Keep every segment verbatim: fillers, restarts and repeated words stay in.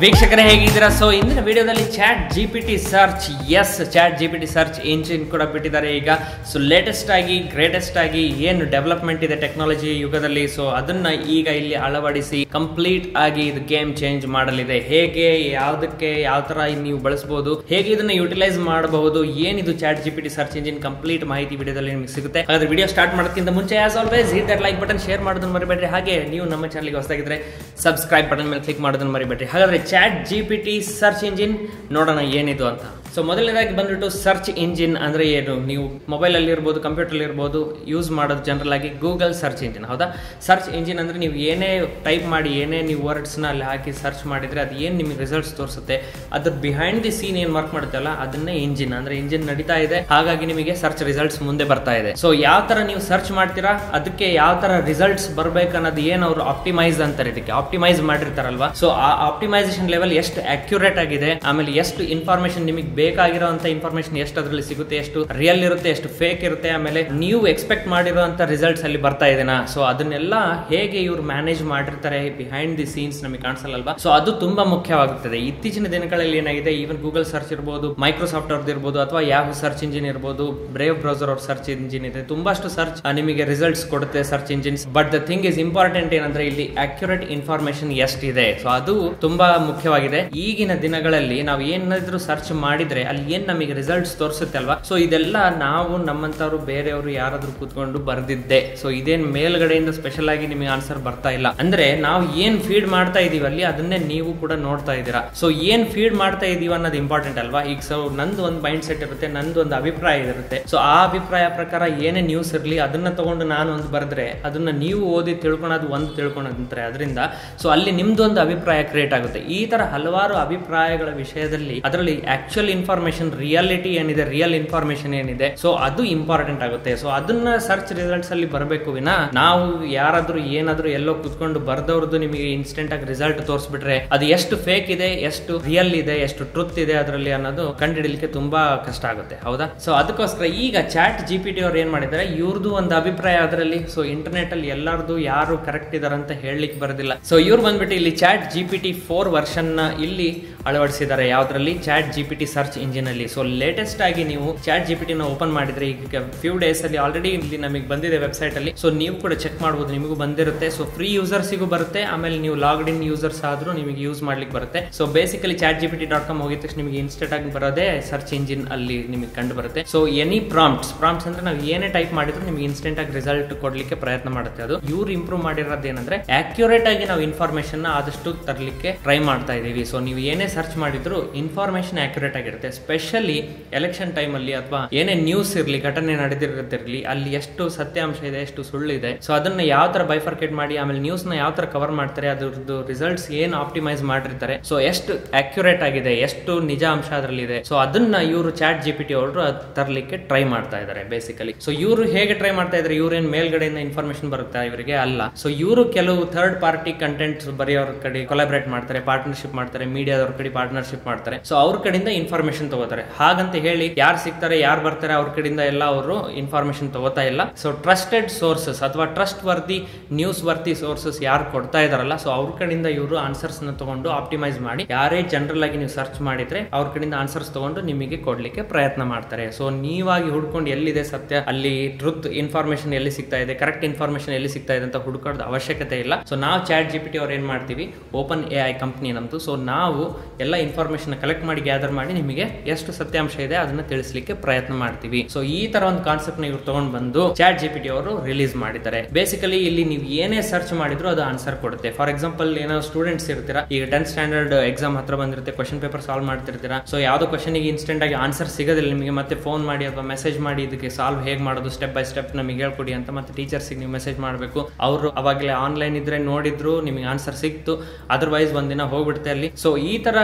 ವೀಕ್ಷಕರೇ ಹೇಗಿದ್ದೀರಾ? ಸೊ ಇಂದಿನ ವಿಡಿಯೋದಲ್ಲಿ chat G P T search, yes Chat G P T search engine ಕೂಡ ಬಿಟ್ಟಿದ್ದಾರೆ ಈಗ. ಸೊ ಲೇಟೆಸ್ಟ್ ಆಗಿ ಗ್ರೇಟೆಸ್ಟ್ ಆಗಿ ಏನು ಡೆವಲಪ್ಮೆಂಟ್ ಇದೆ ಟೆಕ್ನಾಲಜಿ ಯುಗದಲ್ಲಿ, ಸೊ ಅದನ್ನ ಈಗ ಇಲ್ಲಿ ಅಳವಡಿಸಿ ಕಂಪ್ಲೀಟ್ ಆಗಿ ಇದು ಗೇಮ್ ಚೇಂಜ್ ಮಾಡಲಿದೆ. ಹೇಗೆ, ಯಾವುದಕ್ಕೆ, ಯಾವ ತರ ನೀವು ಬಳಸಬಹುದು, ಹೇಗೆ ಇದನ್ನ ಯುಟಿಲೈಸ್ ಮಾಡಬಹುದು, ಏನಿದು chat G P T search engine, complete ಮಾಹಿತಿ ವಿಡಿಯೋದಲ್ಲಿ ನಿಮಗೆ ಸಿಗುತ್ತೆ. ಹಾಗಾದ್ರೆ ವಿಡಿಯೋ ಸ್ಟಾರ್ಟ್ ಮಾಡೋಕ್ಕಿಂತ ಮುಂಚೆ as always hit that like button, share ಮಾಡೋದನ್ನು ಮರಿಬೇಡ್ರಿ. ಹಾಗೆ ನೀವು ನಮ್ಮ ಚಾನಲ್ಗೆ ಹೊಸದಾಗಿದ್ರೆ ಸಬ್ಸ್ಕ್ರೈಬ್ ಬಟನ್ ಮೇಲೆ ಕ್ಲಿಕ್ ಮಾಡೋದನ್ನು ಮರಿಬೇಡ್ರಿ. ಹಾಗಾದ್ರೆ chat G P T search engine ನೋಡೋಣ ಏನಿದು ಅಂತ. ಸೊ ಮೊದಲನೇದಾಗಿ ಬಂದ್ಬಿಟ್ಟು ಸರ್ಚ್ ಇಂಜಿನ್ ಅಂದರೆ ಏನು. ನೀವು ಮೊಬೈಲಲ್ಲಿ ಇರ್ಬೋದು, ಕಂಪ್ಯೂಟರ್ಲಿ ಇರ್ಬೋದು, ಯೂಸ್ ಮಾಡೋದು ಜನರಲ್ ಆಗಿ ಗೂಗಲ್ ಸರ್ಚ್ ಇಂಜಿನ್, ಹೌದಾ? ಸರ್ಚ್ ಇಂಜಿನ್ ಅಂದರೆ ನೀವು ಏನೇ ಟೈಪ್ ಮಾಡಿ, ಏನೇ ನೀವು ವರ್ಡ್ಸ್ನ ಅಲ್ಲಿ ಹಾಕಿ ಸರ್ಚ್ ಮಾಡಿದರೆ ಅದು ಏನು ನಿಮಗೆ ರಿಸಲ್ಟ್ಸ್ ತೋರಿಸುತ್ತೆ, ಅದ್ರ ಬಿಹೈಂಡ್ ದಿ ಸೀನ್ ಏನು ವರ್ಕ್ ಮಾಡುತ್ತಲ್ಲ ಅದನ್ನೇ ಇಂಜಿನ್ ಅಂದರೆ ಇಂಜಿನ್ ನಡೀತಾ ಇದೆ. ಹಾಗಾಗಿ ನಿಮಗೆ ಸರ್ಚ್ ರಿಸಲ್ಟ್ಸ್ ಮುಂದೆ ಬರ್ತಾ ಇದೆ. ಸೊ ಯಾವ ಥರ ನೀವು ಸರ್ಚ್ ಮಾಡ್ತೀರಾ, ಅದಕ್ಕೆ ಯಾವ ಥರ ರಿಸಲ್ಟ್ಸ್ ಬರಬೇಕು ಅನ್ನೋದು ಏನು ಅವರು ಆಪ್ಟಿಮೈಸ್ ಅಂತಾರೆ, ಇದಕ್ಕೆ ಆಪ್ಟಿಮೈಸ್ ಮಾಡಿರ್ತಾರಲ್ವಾ. ಸೊ ಆ ಆಪ್ಟಿಮೈಸೇಷನ್ ಲೆವೆಲ್ ಎಷ್ಟು ಅಕ್ಯುರೇಟ್ ಆಗಿದೆ, ಆಮೇಲೆ ಎಷ್ಟು ಇನ್ಫಾರ್ಮೇಷನ್ ನಿಮಗೆ ಬೇಕಾಗಿರೋಂಥ ಇನ್ಫಾರ್ಮೇಶನ್ ಎಷ್ಟು ಅದರಲ್ಲಿ ಸಿಗುತ್ತೆ, ಎಷ್ಟು ರಿಯಲ್ ಇರುತ್ತೆ, ಎಷ್ಟು ಫೇಕ್ ಇರುತ್ತೆ, ಆಮೇಲೆ ನೀವು ಎಕ್ಸ್ಪೆಕ್ಟ್ ಮಾಡಿರೋಂಥ ರಿಸಲ್ಟ್ಸ್ ಅಲ್ಲಿ ಬರ್ತಾ ಇದೆನಾ, ಸೊ ಅದನ್ನೆಲ್ಲ ಹೇಗೆ ಇವ್ರು ಮ್ಯಾನೇಜ್ ಮಾಡಿರ್ತಾರೆ ಬಿಹೈಂಡ್ ದಿ ಸೀನ್ಸ್ ನಮಗೆ ಕಾಣಿಸಲ್ಲಲ್ವಾ. ಸೊ ಅದು ತುಂಬಾ ಮುಖ್ಯವಾಗುತ್ತದೆ. ಇತ್ತೀಚಿನ ದಿನಗಳಲ್ಲಿ ಏನಾಗಿದೆ, ಈವನ್ ಗೂಗಲ್ ಸರ್ಚ್ ಇರ್ಬೋದು, ಮೈಕ್ರೋಸಾಫ್ಟ್ ಅವ್ರದ್ದು ಇರ್ಬೋದು, ಅಥವಾ ಯಾಹೂ ಸರ್ಚ್ ಇಂಜಿನ್ ಇರ್ಬೋದು, ಬ್ರೇವ್ ಬ್ರೌಸರ್ ಅವ್ರ ಸರ್ಚ್ ಇಂಜಿನ್ ಇದೆ, ತುಂಬಾಷ್ಟು ಸರ್ಚ್ ನಿಮಗೆ ರಿಸಲ್ಟ್ಸ್ ಕೊಡುತ್ತೆ search engines. But the thing is important ಏನಂದ್ರೆ ಇಲ್ಲಿ ಅಕ್ಯುರೇಟ್ ಇನ್ಫಾರ್ಮೇಶನ್ ಎಷ್ಟಿದೆ, ಸೊ ಅದು ತುಂಬಾ ಮುಖ್ಯವಾಗಿದೆ. ಈಗಿನ ದಿನಗಳಲ್ಲಿ ನಾವು ಏನಾದ್ರೂ ಸರ್ಚ್ ಮಾಡಿ ಅಲ್ಲಿ ಏನ್ ನಮಗೆ ರಿಸಲ್ಟ್ಸ್ ತೋರಿಸುತ್ತೆ ಅಲ್ವಾ, ಸೊ ಇದೆಲ್ಲ ನಾವು ನಮ್ಮಂತವ್ರು ಬೇರೆಯವರು ಯಾರಾದ್ರೂ ಕೂತ್ಕೊಂಡು ಬರ್ದಿದ್ದೆ, ಸೊ ಇದೇನ್ ಮೇಲ್ಗಡೆಯಿಂದ ಸ್ಪೆಷಲ್ ಆಗಿ ನಿಮಗೆ ಆನ್ಸರ್ ಬರ್ತಾ ಇಲ್ಲ. ಅಂದ್ರೆ ನಾವು ಏನ್ ಫೀಡ್ ಮಾಡ್ತಾ ಇದೀವಿ ಅಲ್ಲಿ ಅದನ್ನೇ ನೀವು ಕೂಡ ನೋಡ್ತಾ ಇದ್ದೀರಾ. ಸೊ ಏನ್ ಫೀಡ್ ಮಾಡ್ತಾ ಇದೀವಿ ಅನ್ನೋದು ಇಂಪಾರ್ಟೆಂಟ್ ಅಲ್ವಾ. ಈಗ ಸೊ ನಂದು ಒಂದು ಮೈಂಡ್ ಸೆಟ್ ಇರುತ್ತೆ, ನಂದು ಒಂದು ಅಭಿಪ್ರಾಯ ಇರುತ್ತೆ. ಸೊ ಆ ಅಭಿಪ್ರಾಯ ಪ್ರಕಾರ ಏನೇ ನ್ಯೂಸ್ ಇರಲಿ ಅದನ್ನ ತಗೊಂಡು ನಾನು ಒಂದು ಬರೆದ್ರೆ ಅದನ್ನ ನೀವು ಓದಿ ತಿಳ್ಕೊಳೋದು ಒಂದು ತಿಳ್ಕೊಳಂತಾರೆ, ಅದರಿಂದ ಸೊ ಅಲ್ಲಿ ನಿಮ್ದು ಒಂದು ಅಭಿಪ್ರಾಯ ಕ್ರಿಯೇಟ್ ಆಗುತ್ತೆ. ಈ ತರ ಹಲವಾರು ಅಭಿಪ್ರಾಯಗಳ ವಿಷಯದಲ್ಲಿ ಅದರಲ್ಲಿ ಆಕ್ಚುಲಿ ಇನ್ಫಾರ್ಮೇಶನ್, ರಿಯಾಲಿಟಿ ಏನಿದೆ, ರಿಯಲ್ ಇನ್ಫಾರ್ಮೇಶನ್ ಏನಿದೆ, ಸೊ ಅದು ಇಂಪಾರ್ಟೆಂಟ್ ಆಗುತ್ತೆ. ಸೊ ಅದನ್ನ ಸರ್ಚ್ ರಿಸಲ್ಟ್ಸ್ ಅಲ್ಲಿ ಬರಬೇಕು ವಿನ ನಾವು ಯಾರಾದ್ರೂ ಏನಾದ್ರೂ ಎಲ್ಲೋ ಕುತ್ಕೊಂಡು ಬರ್ದವ್ರದ್ದು ನಿಮಗೆ ಇನ್ಸ್ಟೆಂಟ್ ಆಗಿ ರಿಸಲ್ಟ್ ತೋರಿಸ್ಬಿಟ್ರೆ ಅದು ಎಷ್ಟು ಫೇಕ್ ಇದೆ, ಎಷ್ಟು ರಿಯಲ್ ಇದೆ, ಎಷ್ಟು ಟ್ರೂತ್ ಇದೆ ಅದರಲ್ಲಿ ಅನ್ನೋದು ಕಂಡುಹಿಡಿಯಲಿಕ್ಕೆ ತುಂಬಾ ಕಷ್ಟ ಆಗುತ್ತೆ, ಹೌದಾ? ಸೊ ಅದಕ್ಕೋಸ್ಕರ ಈಗ ಚಾಟ್ ಜಿ ಪಿ ಟಿ ಅವ್ರು ಏನ್ ಮಾಡಿದ್ದಾರೆ, ಇವ್ರದ್ದು ಒಂದು ಅಭಿಪ್ರಾಯ ಅದರಲ್ಲಿ. ಸೊ ಇಂಟರ್ನೆಟ್ ಅಲ್ಲಿ ಎಲ್ಲಾರ್ದು ಯಾರು ಕರೆಕ್ಟ್ ಇದಾರಂತ ಹೇಳಲಿಕ್ಕೆ ಬರೋದಿಲ್ಲ. ಸೊ ಇವ್ರು ಬಂದ್ಬಿಟ್ಟು ಇಲ್ಲಿ chat G P T four version ನ ಇಲ್ಲಿ ಅಳವಡಿಸಿದ್ದಾರೆ. ಯಾವ್ದ್ರಲ್ಲಿ? Chat G P T search engine ಅಲ್ಲಿ. ಸೊ ಲೇಟೆಸ್ಟ್ ಆಗಿ ನೀವು ಚಾಟ್ ಜಿ ಪಿ ಟಿ ನ ಓಪನ್ ಮಾಡಿದ್ರೆ ಈಗ ಫ್ಯೂ ಡೇಸ್ ಅಲ್ಲಿ ಆಲ್ರೆಡಿ ಇಲ್ಲಿ ನಮಗೆ ಬಂದಿದೆ ವೆಬ್ಸೈಟ್ ಅಲ್ಲಿ. ಸೊ ನೀವು ಕೂಡ ಚೆಕ್ ಮಾಡಬಹುದು, ನಿಮಗೂ ಬಂದಿರುತ್ತೆ. ಸೊ ಫ್ರೀ ಯೂಸರ್ಸಿಗೂ ಬರುತ್ತೆ, ಆಮೇಲೆ ನೀವು ಲಾಗ್ಡ್ ಇನ್ ಯೂಸರ್ಸ್ ಆದ್ರೂ ನಿಮಗೆ ಯೂಸ್ ಮಾಡ್ಲಿಕ್ಕೆ ಬರುತ್ತೆ. So basically chat G P T dot com ಹೋಗಿದ ತಕ್ಷಣ ನಿಮಗೆ ಇನ್ಸ್ಟೆಂಟ್ ಆಗಿ ಬರೋದೇ ಸರ್ಚ್ ಇಂಜಿನ್ ಅಲ್ಲಿ ನಿಮಗೆ ಕಂಡು ಬರುತ್ತೆ. ಸೊ ಎನಿ ಪ್ರಾಂಪ್ಟ್ಸ್, ಪ್ರಾಂಪ್ಟ್ಸ್ ಅಂದ್ರೆ ನಾವು ಏನೇ ಟೈಪ್ ಮಾಡಿದ್ರು ನಿಮಗೆ ಇನ್ಸ್ಟೆಂಟ್ ಆಗಿ ರಿಸಲ್ಟ್ ಕೊಡ್ಲಿಕ್ಕೆ ಪ್ರಯತ್ನ ಮಾಡುತ್ತೆ ಅದು. ಇವ್ರು ಇಂಪ್ರೂವ್ ಮಾಡಿರೋದು ಏನಂದ್ರೆ ಅಕ್ಯುರೇಟ್ ಆಗಿ ನಾವು ಇನ್ಫಾರ್ಮೇಶನ್ ಆದಷ್ಟು ತರಲಿಕ್ಕೆ ಟ್ರೈ ಮಾಡ್ತಾ ಇದೀವಿ. ಸೊ ನೀವು ಏನೇ ಸರ್ಚ್ ಮಾಡಿದ್ರು ಇನ್ಫಾರ್ಮೇಶನ್ ಅಕ್ಯುರೇಟ್ ಆಗಿರುತ್ತೆ. ಸ್ಪೆಷಲಿ ಎಲೆಕ್ಷನ್ ಟೈಮ್ ಅಲ್ಲಿ ಅಥವಾ ಏನೇ ನ್ಯೂಸ್ ಇರಲಿ, ಘಟನೆ ನಡೆದಿರತ್ತಿರಲಿ, ಅಲ್ಲಿ ಎಷ್ಟು ಸತ್ಯಾಂಶ ಇದೆ, ಎಷ್ಟು ಸುಳ್ಳು ಇದೆ, ಸೊ ಅದನ್ನ ಯಾವ ತರ ಬೈಫರ್ಕೇಟ್ ಮಾಡಿ ಆಮೇಲೆ ನ್ಯೂಸ್ ನ ಯಾವ ತರ ಕವರ್ ಮಾಡ್ತಾರೆ, ಅದ್ರದ್ದು ರಿಸಲ್ಟ್ಸ್ ಏನ್ ಆಪ್ಟಿಮೈಸ್ ಮಾಡಿರ್ತಾರೆ, ಸೊ ಎಷ್ಟು ಅಕ್ಯುರೇಟ್ ಆಗಿದೆ, ಎಷ್ಟು ನಿಜ ಅಂಶ ಅದರಲ್ಲಿ ಇದೆ, ಸೊ ಅದನ್ನ ಇವರು ಚಾಟ್ ಜಿ ಪಿ ಟಿ ಅವರು ತರಲಿಕ್ಕೆ ಟ್ರೈ ಮಾಡ್ತಾ ಇದ್ದಾರೆ ಬೇಸಿಕಲಿ. ಸೊ ಇವರು ಹೇಗೆ ಟ್ರೈ ಮಾಡ್ತಾ ಇದ್ದಾರೆ, ಇವ್ರೇನ್ ಮೇಲ್ಗಡೆಯಿಂದ ಇನ್ಫಾರ್ಮೇಶನ್ ಬರುತ್ತಾ ಇವರಿಗೆ? ಅಲ್ಲ. ಸೊ ಇವರು ಕೆಲವು ಥರ್ಡ್ ಪಾರ್ಟಿ ಕಂಟೆಂಟ್ ಬರೆಯೋರ ಕಡೆ ಕೊಲಾಬ್ರೇಟ್ ಮಾಡ್ತಾರೆ, ಪಾರ್ಟ್ನರ್ಶಿಪ್ ಮಾಡ್ತಾರೆ, ಮೀಡಿಯಾದವ್ರ ಕಡೆ ಪಾರ್ಟ್ನರ್ಶಿಪ್ ಮಾಡ್ತಾರೆ. ಸೊ ಅವ್ರ ಕಡೆಯಿಂದ ಇನ್ಫಾರ್ಮೇಶನ್ ತಗೋತಾರೆ. ಹಾಗಂತ ಹೇಳಿ ಯಾರು ಸಿಗ್ತಾರೆ, ಯಾರು ಬರ್ತಾರೆ ಅವ್ರ ಕಡೆಯಿಂದ ಎಲ್ಲ ಅವರು ಇನ್ಫಾರ್ಮೇಶನ್ ತಗೋತಾ ಇಲ್ಲ. ಸೊ ಟ್ರಸ್ಟೆಡ್ ಸೋರ್ಸಸ್ ಅಥವಾ trustworthy, newsworthy sources ಯಾರು ಕೊಡ್ತಾ ಇದಾರಲ್ಲ, ಸೊ ಅವ್ರ ಕಡೆಯಿಂದ ಇವರು ಆನ್ಸರ್ಸ್ ನ ತಗೊಂಡು ಆಪ್ಟಿಮೈಸ್ ಮಾಡಿ ಯಾರೇ ಜನರಲ್ ಆಗಿ ನೀವು ಸರ್ಚ್ ಮಾಡಿದ್ರೆ ಅವ್ರ ಕಡೆಯಿಂದ ಆನ್ಸರ್ಸ್ ತಗೊಂಡು ನಿಮಗೆ ಕೊಡ್ಲಿಕ್ಕೆ ಪ್ರಯತ್ನ ಮಾಡ್ತಾರೆ. ಸೊ ನೀವಾಗಿ ಹುಡ್ಕೊಂಡು ಎಲ್ಲಿದೆ ಸತ್ಯ, ಅಲ್ಲಿ ಟ್ರೂತ್ ಇನ್ಫಾರ್ಮೇಶನ್ ಎಲ್ಲಿ ಸಿಗ್ತಾ ಇದೆ, ಕರೆಕ್ಟ್ ಇನ್ಫಾರ್ಮೇಶನ್ ಎಲ್ಲಿ ಸಿಗ್ತಾ ಇದೆ ಅಂತ ಹುಡ್ಕೋದ ಅವಶ್ಯಕತೆ ಇಲ್ಲ. ಸೊ ನಾವು ಚಾಟ್ ಜಿ ಪಿ ಟಿ ಅವ್ರು ಏನ್ ಮಾಡ್ತೀವಿ, ಓಪನ್ ಎ ಐ ಕಂಪ್ನಿ ನಮ್ದು. ಸೊ ನಾವು ಎಲ್ಲ ಇನ್ಫಾರ್ಮೇಶನ್ ಕಲೆಕ್ಟ್ ಮಾಡಿ ಗ್ಯಾದರ್ ಮಾಡಿ ನಿಮಗೆ ಎಷ್ಟು ಸತ್ಯಾಂಶ ಇದೆ ಅದನ್ನ ತಿಳಿಸಲಿಕ್ಕೆ ಪ್ರಯತ್ನ ಮಾಡ್ತೀವಿ. ಸೊ ಈ ತರ ಒಂದು ಕಾನ್ಸೆಪ್ಟ್ ನ ಇವ್ರು ತಗೊಂಡ್ ಬಂದು ಚಾಟ್ ಜಿ ಪಿ ಟಿ ಅವರು ರಿಲೀಸ್ ಮಾಡಿದ್ದಾರೆ. ಬೇಸಿಕಲಿ ಇಲ್ಲಿ ನೀವು ಏನೇ ಸರ್ಚ್ ಮಾಡಿದ್ರು ಅದು ಆನ್ಸರ್ ಕೊಡುತ್ತೆ. ಫಾರ್ ಎಕ್ಸಾಂಪಲ್, ಏನೋ ಸ್ಟೂಡೆಂಟ್ಸ್ ಇರ್ತೀರಾ, ಈಗ ಟೆಂತ್ ಸ್ಟ್ಯಾಂಡರ್ಡ್ ಎಕ್ಸಾಮ್ ಹತ್ರ ಬಂದಿರುತ್ತೆ, ಕ್ವಶನ್ ಪೇಪರ್ ಸಾಲ್ವ್ ಮಾಡ್ತಿರ್ತೀರಾ. ಸೊ ಯಾವ್ದೋ ಕ್ವಶನ್ ಗೆ ಇನ್ಸ್ಟೆಂಟ್ ಆಗಿ ಆನ್ಸರ್ ಸಿಗೋದಿಲ್ಲ ನಿಮಗೆ, ಮತ್ತೆ ಫೋನ್ ಮಾಡಿ ಅಥವಾ ಮೆಸೇಜ್ ಮಾಡಿ ಇದಕ್ಕೆ ಸಾಲ್ವ್ ಹೇಗೆ ಮಾಡೋದು ಸ್ಟೆಪ್ ಬೈ ಸ್ಟೆಪ್ ನಮಗೆ ಹೇಳ್ಕೊಡಿ ಅಂತ ಮತ್ತೆ ಟೀಚರ್ಸ್ ನೀವು ಮೆಸೇಜ್ ಮಾಡಬೇಕು. ಅವರು ಅವಾಗಲೇ ಆನ್ಲೈನ್ ಇದ್ರೆ ನೋಡಿದ್ರು ನಿಮಗೆ ಆನ್ಸರ್ ಸಿಕ್ತು, ಅದರ್ವೈಸ್ ಒಂದಿನ ಹೋಗ್ಬಿಡುತ್ತೆ ಅಲ್ಲಿ. ಸೊ ಈ ತರ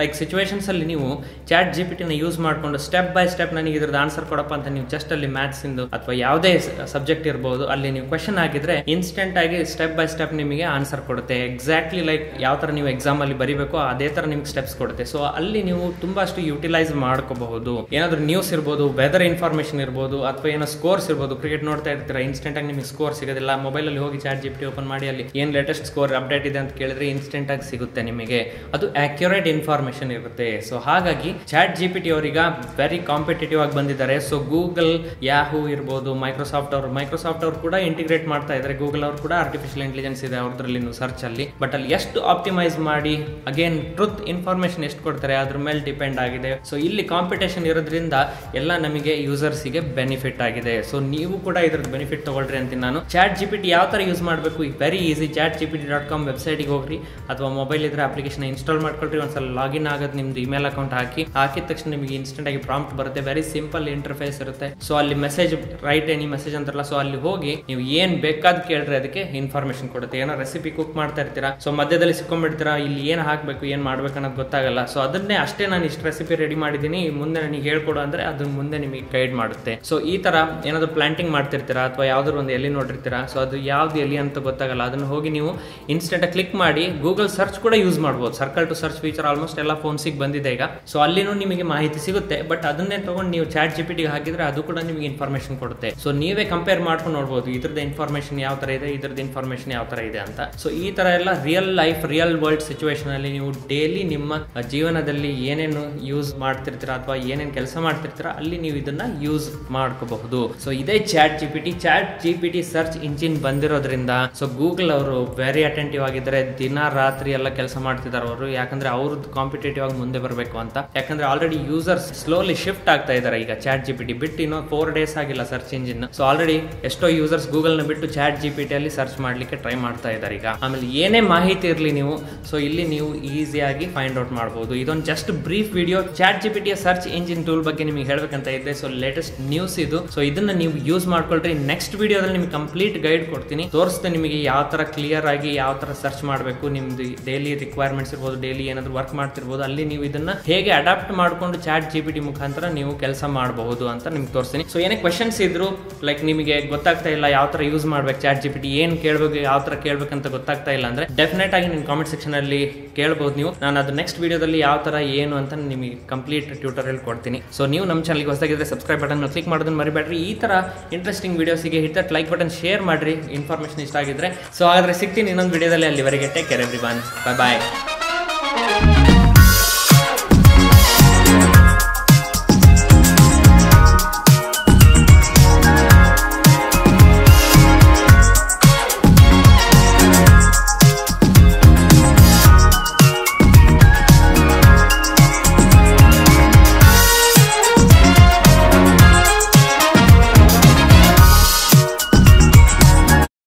like situations ಅಲ್ಲಿ ನೀವು ಚಾಟ್ ಜಿಪಿಟಿ ನ ಯೂಸ್ ಮಾಡ್ಕೊಂಡು ಸ್ಟೆಪ್ ಬೈ ಸ್ಟೆಪ್ ನನಗೆ ಇದರ ಆನ್ಸರ್ ಕೊಡಪ್ಪ ಅಂತ ನೀವು ಜಸ್ಟ್ ಅಲ್ಲಿ ಮ್ಯಾಥ್ಸ್ ಇಂದು ಅಥವಾ ಯಾವುದೇ ಸಬ್ಜೆಕ್ಟ್ ಇರಬಹುದು ಅಲ್ಲಿ ನೀವು ಕ್ವೆಶ್ಚನ್ ಹಾಕಿದ್ರೆ ಇನ್ಸ್ಟೆಂಟ್ ಆಗಿ ಸ್ಟೆಪ್ ಬೈ ಸ್ಟೆಪ್ ನಿಮಗೆ ಆನ್ಸರ್ ಕೊಡುತ್ತೆ. ಎಕ್ಸಾಕ್ಟ್ಲಿ ಲೈಕ್ ಯಾವ ತರ ನೀವು ಎಕ್ಸಾಮ್ ಅಲ್ಲಿ ಬರೀಬೇಕು ಅದೇ ತರ ನಿಮಗೆ ಸ್ಟೆಪ್ಸ್ ಕೊಡುತ್ತೆ. ಸೊ ಅಲ್ಲಿ ನೀವು ತುಂಬಾ ಅಷ್ಟು ಯುಟಿಲೈಸ್ ಮಾಡ್ಕೋಬಹುದು. ಏನಾದ್ರೂ ನ್ಯೂಸ್ ಇರಬಹುದು, ವೆದರ್ ಇನ್ಫಾರ್ಮೇಶನ್ ಇರಬಹುದು, ಅಥವಾ ಏನೋ ಸ್ಕೋರ್ಸ್ ಇರಬಹುದು. ಕ್ರಿಕೆಟ್ ನೋಡ್ತಾ ಇರ್ತೀರಾ, ಇನ್ಸ್ಟೆಂಟ್ ಆಗಿ ನಿಮಗೆ ಸ್ಕೋರ್ ಸಿಗೋದಿಲ್ಲ, ಮೊಬೈಲ್ ಅಲ್ಲಿ ಹೋಗಿ ಚಾಟ್ ಜಿಪಿಟಿ ಓಪನ್ ಮಾಡಿ ಅಲ್ಲಿ ಏನ್ ಲೇಟೆಸ್ಟ್ ಸ್ಕೋರ್ ಅಪ್ಡೇಟ್ ಇದೆ ಅಂತ ಕೇಳಿದ್ರೆ ಇನ್ಸ್ಟೆಂಟ್ ಆಗಿ ಸಿಗುತ್ತೆ ನಿಮಗೆ. ಅದು ಅಕ್ಯುರೇಟ್ ಇನ್ಫಾರ್ಮೇಶನ್ ಇರುತ್ತೆ. ಸೊ ಹಾಗಾಗಿ ಚಾಟ್ ಜಿಪಿಟಿ ಅವರೀಗ ವೆರಿ ಕಾಂಪಿಟೇಟಿವ್ ಆಗಿ ಬಂದಿದ್ದಾರೆ. ಸೊ ಗೂಗಲ್, ಯಾಹೂ ಇರ್ಬೋದು, ಮೈಕ್ರೋಸಾಫ್ಟ್ ಅವರು ಮೈಕ್ರೋಸಾಫ್ಟ್ ಅವರು ಕೂಡ ಇಂಟಿಗ್ರೇಟ್ ಮಾಡ್ತಾ ಇದ್ದಾರೆ. ಗೂಗಲ್ ಅವರು ಕೂಡ ಆರ್ಟಿಫಿಷಿಯಲ್ ಇಂಟೆಲಿಜೆನ್ಸ್ ಇದೆ ಅವ್ರದ್ರಲ್ಲಿ ಸರ್ಚ್ ಅಲ್ಲಿ. ಬಟ್ ಅಲ್ಲಿ ಎಷ್ಟು ಆಪ್ಟಿಮೈಸ್ ಮಾಡಿ ಅಗೇನ್ ಟ್ರೂತ್ ಇನ್ಫಾರ್ಮೇಶನ್ ಎಷ್ಟು ಕೊಡ್ತಾರೆ ಅದ್ರ ಮೇಲೆ ಡಿಪೆಂಡ್ ಆಗಿದೆ. ಸೊ ಇಲ್ಲಿ ಕಾಂಪಿಟೇಷನ್ ಇರೋದ್ರಿಂದ ಎಲ್ಲ ನಮಗೆ ಯೂಸರ್ಸ್ಗೆ ಬೆನಿಫಿಟ್ ಆಗಿದೆ. ಸೊ ನೀವು ಕೂಡ ಇದ್ರದ್ದು ಬೆನಿಫಿಟ್ ತಗೊಳ್ರಿ ಅಂತೀನಿ ನಾನು. ಚಾಟ್ ಜಿಪಿಟಿ ಯಾವ ತರ ಯೂಸ್ ಮಾಡಬೇಕು, very easy. Chat GPT dot com ವೆಬ್ಸೈಟ್ಗೆ ಹೋಗ್ರಿ ಅಥವಾ ಮೊಬೈಲ್ ಇದ್ರೆ ಅಪ್ಲಿಕೇಶನ್ ಇನ್ಸ್ಟಾಲ್ ಮಾಡ್ಕೊಳ್ರಿ. ಒಂದ್ಸಲ ಲಾಗಿನ್ ಆಗೋದು, ನಿಮ್ದು ಇಮೇಲ್ ಅಕೌಂಟ್ ಹಾಕಿ ಹಾಕಿದ ತಕ್ಷಣ ನಿಮಗೆ ಇನ್ಸ್ಟೆಂಟ್ ಆಗಿ ಪ್ರಾಂಪ್ಟ್ ಬರುತ್ತೆ. ವೆರಿ ಸಿಂಪಲ್ ಇಂಟರ್ಫೇಸ್ ಇರುತ್ತೆ. ಸೊ ಅಲ್ಲಿ ಮೆಸೇಜ್, ರೈಟ್ ಎನಿ ಮೆಸೇಜ್ ಅಂತಾರಲ್ಲ, ಸೊ ಅಲ್ಲಿ ಹೋಗಿ ನೀವು ಏನ್ ಬೇಕಾದ್ ಕೇಳ್ರಿ ಅದಕ್ಕೆ ಇನ್ಫಾರ್ಮೇಶನ್ ಕೊಡುತ್ತೆ. ಏನೋ ರೆಸಿಪಿ ಕುಕ್ ಮಾಡ್ತಾ ಇರ್ತೀರಾ, ಸೊ ಮಧ್ಯದಲ್ಲಿ ಸಿಕ್ಕೊಂಡ್ಬಿಡ್ತೀರಾ, ಇಲ್ಲಿ ಏನ್ ಹಾಕ್ಬೇಕು ಏನ್ ಮಾಡ್ಬೇಕು ಅನ್ನೋದು ಗೊತ್ತಾಗಲ್ಲ. ಸೊ ಅದನ್ನೇ ಅಷ್ಟೇ ನಾನು ಇಷ್ಟು ರೆಸಿಪಿ ರೆಡಿ ಮಾಡಿದ್ದೀನಿ, ಮುಂದೆ ನನಗೆ ಹೇಳ್ಕೊಡು ಅಂದ್ರೆ ಅದನ್ನ ಮುಂದೆ ನಿಮಗೆ ಗೈಡ್ ಮಾಡುತ್ತೆ. ಸೊ ಈ ತರ ಏನಾದ್ರು ಪ್ಲಾಂಟಿಂಗ್ ಮಾಡ್ತಿರ್ತೀರಾ ಅಥವಾ ಯಾವ್ದಾದ್ರು ಒಂದು ಎಲ್ಲಿ ನೋಡಿರ್ತೀರಾ, ಸೊ ಅದು ಯಾವ್ದು ಎಲ್ಲಿ ಅಂತ ಗೊತ್ತಾಗಲ್ಲ, ಅದನ್ನು ಹೋಗಿ ನೀವು ಇನ್ಸ್ಟೆಂಟ್ ಕ್ಲಿಕ್ ಮಾಡಿ ಗೂಗಲ್ ಸರ್ಚ್ ಕೂಡ ಯೂಸ್ ಮಾಡಬಹುದು. Circle to search feature almost ಎಲ್ಲ ಫೋನ್ಸಿಗೆ ಬಂದಿದೆ ಈಗ. ಸೊ ಅಲ್ಲಿನೂ ನಿಮಗೆ ಮಾಹಿತಿ ಸಿಗುತ್ತೆ. ಬಟ್ ಅದನ್ನೇ ತಗೊಂಡು ನೀವು ಚಾಟ್ ಜಿಪಿಟಿಗೆ ಹಾಕಿದ್ರೆ ಅದು ಕೂಡ ನಿಮಗೆ ಇನ್ಫಾರ್ಮೇಶನ್ ಕೊಡುತ್ತೆ. ಸೊ ನೀವೇ ಕಂಪೇರ್ ಮಾಡ್ಕೊಂಡು ನೋಡಬಹುದು ಇದ್ರದ್ದು ಇನ್ಫಾರ್ಮೇಶನ್ ಯಾವ ತರ ಇದೆ, ಇದ್ರದ್ದು ಇನ್ಫಾರ್ಮೇಶನ್ ಯಾವ ತರ ಇದೆ ಅಂತ. ಸೊ ಈ ತರ ಎಲ್ಲ real life, real world situation ಅಲ್ಲಿ ನೀವು ಡೈಲಿ ನಿಮ್ಮ ಜೀವನದಲ್ಲಿ ಏನೇನು ಯೂಸ್ ಮಾಡ್ತಿರ್ತೀರಾ ಅಥವಾ ಏನೇನು ಕೆಲಸ ಮಾಡ್ತಿರ್ತೀರಾ ಅಲ್ಲಿ ನೀವು ಇದನ್ನ ಯೂಸ್ ಮಾಡ್ಕೋಬಹುದು. ಸೊ ಇದೇ chat GPT. Chat GPT search engine ಬಂದಿರೋದ್ರಿಂದ ಸೊ ಗೂಗಲ್ ಅವರು ವೆರಿ ಅಟೆಂಟಿವ್ ಆಗಿದ್ದಾರೆ. ದಿನ ರಾತ್ರಿ ಎಲ್ಲ ಕೆಲಸ ಮಾಡ್ತಿದ್ದಾರೆ ಅವರು. ಯಾಕಂದ್ರೆ ಅವ್ರದ್ದು ಕಾಂಪಿಟೇಟಿವ್ ಆಗಿ ಮುಂದೆ ಬರಬೇಕು ಅಂತ. ಯಾಕಂದ್ರೆ ಆಲ್ರೆಡಿ ಯೂಸರ್ಸ್ ಸ್ಲೋಲಿ ಶಿಫ್ಟ್ ಆಗ್ತಾ ಇದ್ದಾರೆ ಈಗ ಚಾಟ್ ಜಿಪಿಟಿ ಬಿಟ್ಟು. ಇನ್ನೂ ಫೋರ್ ಡೇಸ್ ಆಗಿಲ್ಲ ಸರ್ಚ್ ಇಂಜಿನ್, ಸೊ ಆಲ್ರೆಡಿ ಎಷ್ಟೋ ಯೂಸರ್ಸ್ ಗೂಗಲ್ ನ ಬಿಟ್ಟು ಚಾಟ್ ಜಿಪಿಟಿ ಅಲ್ಲಿ ಸರ್ಚ್ ಮಾಡ್ಲಿಕ್ಕೆ ಟ್ರೈ ಮಾಡ್ತಾ ಇದ್ದಾರೆ ಈಗ. ಆಮೇಲೆ ಏನೇ ಮಾಹಿತಿ ಇರಲಿ ನೀವು, ಸೊ ಇಲ್ಲಿ ನೀವು ಈಸಿಯಾಗಿ ಫೈಂಡ್ ಔಟ್ ಮಾಡಬಹುದು. ಇದೊಂದು ಜಸ್ಟ್ ಬ್ರೀಫ್ ವಿಡಿಯೋ ಚಾಟ್ ಜಿಪಿಟಿಯ ಸರ್ಚ್ ಇಂಜಿನ್ ಟೂಲ್ ಬಗ್ಗೆ ನಿಮಗೆ ಹೇಳ್ಬೇಕಂತ ಇದೆ. ಸೊ ಲೇಟೆಸ್ಟ್ ನ್ಯೂಸ್ ಇದು. ಸೊ ಇದನ್ನ ನೀವು ಯೂಸ್ ಮಾಡ್ಕೊಳ್ರಿ. ನೆಕ್ಸ್ಟ್ ವಿಡಿಯೋದಲ್ಲಿ ನಿಮ್ಗೆ ಕಂಪ್ಲೀಟ್ ಗೈಡ್ ಕೊಡ್ತೀನಿ, ತೋರಿಸ್ತಾ ನಿಮಗೆ ಯಾವ ತರ ಕ್ಲಿಯರ್ ಆಗಿ ಯಾವ ತರ ಸರ್ಚ್ ಮಾಡಬೇಕು. ನಿಮ್ದು ಡೈಲಿ ರಿಕ್ವೈರ್ಮೆಂಟ್ಸ್ ಇರ್ಬೋದು, ಡೈಲಿ ಏನಾದ್ರು ವರ್ಕ್ ಮಾಡ್ತಿರ್ಬೋದು, ಅಲ್ಲಿ ನೀವು ಇದನ್ನ ಹೇಗೆ ಅಡಾಪ್ಟ್ ಮಾಡ್ಕೊಂಡು ಚಾಟ್ ಜಿಪಿಟಿ ಮುಖಾಂತರ ನೀವು ಕೆಲಸ ಮಾಡಬಹುದು ಅಂತ ನಿಮ್ಗೆ ತೋರಿಸ್ತೀನಿ. ಸೊ ಏನೇ ಕ್ವಶನ್ಸ್ ಇದ್ರು, ಲೈಕ್ ನಿಮಗೆ ಗೊತ್ತಾಗ್ತಾ ಇಲ್ಲ ಯಾವ ತರ ಯೂಸ್ ಮಾಡ್ಬೇಕು ಚಾಟ್ ಜಿಪಿಟಿ, ಏನ್ ಕೇಳಬೇಕು ಯಾವ ತರ ಕೇಳಬೇಕಂತ ಗೊತ್ತಾಗ್ತಾ ಇಲ್ಲ ಅಂದ್ರೆ ಡೆಫಿನೆಟ್ ಆಗಿ ನಿಮ್ಮ ಕಾಮೆಂಟ್ ಸೆಕ್ಷನ್ ಅಲ್ಲಿ ಕೇಳಬಹುದು ನೀವು. ನಾನು ಅದು ನೆಕ್ಸ್ಟ್ ವಿಡಿಯೋದಲ್ಲಿ ಯಾವ ತರ ಏನು ಅಂತ ನಿಮಗೆ ಕಂಪ್ಲೀಟ್ ಟ್ಯೂಟೋರಿಯಲ್ ಕೊಡ್ತೀನಿ. ಸೊ ನೀವು ನಮ್ಮ ಚಾನಲ್ಗೆ ಹೊಸದಾಗಿದ್ರೆ ಸಬ್ಸ್ಕ್ರೈಬ್ ಬಟನ್ ಕ್ಲಿಕ್ ಮಾಡೋದನ್ನ ಮರಿಬೇಡ್ರಿ. ಈ ತರ ಇಂಟ್ರೆಸ್ಟಿಂಗ್ ವಿಡಿಯೋಸ್ಗೆ hit that like button, share ಮಾಡ್ರಿ ಇನ್ಫಾರ್ಮೇಶನ್ ಇಷ್ಟ ಆಗಿದ್ರೆ. ಸೊ ಆದ್ರೆ ಸಿಗ್ತೀನಿ ಇನ್ನೊಂದು ವಿಡಿಯೋದಲ್ಲಿ. ಅಲ್ಲಿವರೆಗೆ ಟೇಕ್ ಕೇರ್ ಎವ್ರಿವನ್, ಬೈ ಬಾಯ್.